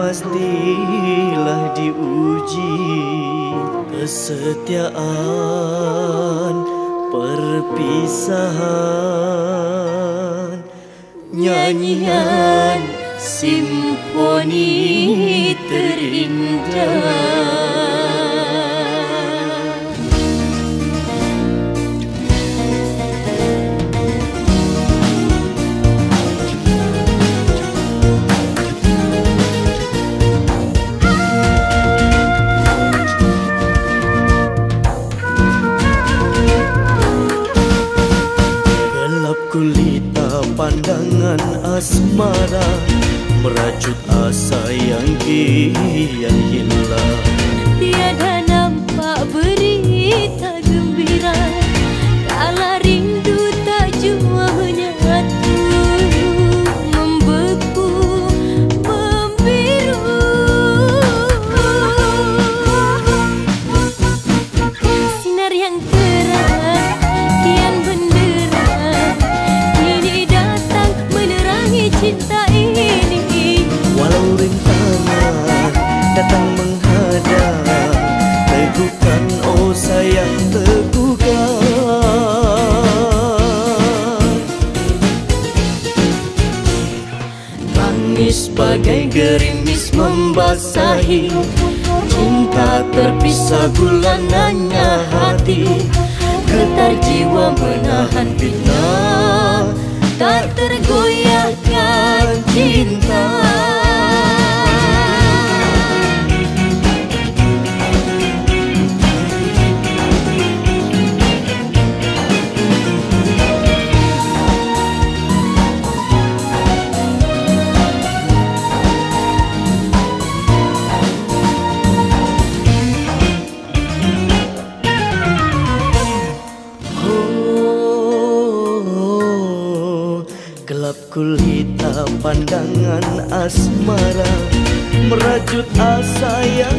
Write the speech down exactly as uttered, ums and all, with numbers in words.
Pastilah diuji kesetiaan perpisahan, nyanyian simfoni terindah. Pandangan asmara merajut asa yang kian hilang. Tiada nampak berita gembira, kala rindu tak jua menyatu. Membeku, membiru. Sinar yang terang kian benderang, kini cinta ini. Walau rintangan datang menghadang, teguhkan oh sayang, teguhkan. Tangis bagai gerimis membasahi cinta terpisah gulananya hati. Getar jiwa menahan fitnah, tak tergoyahkan cinta. Kulita pandangan asmara merajut asa yang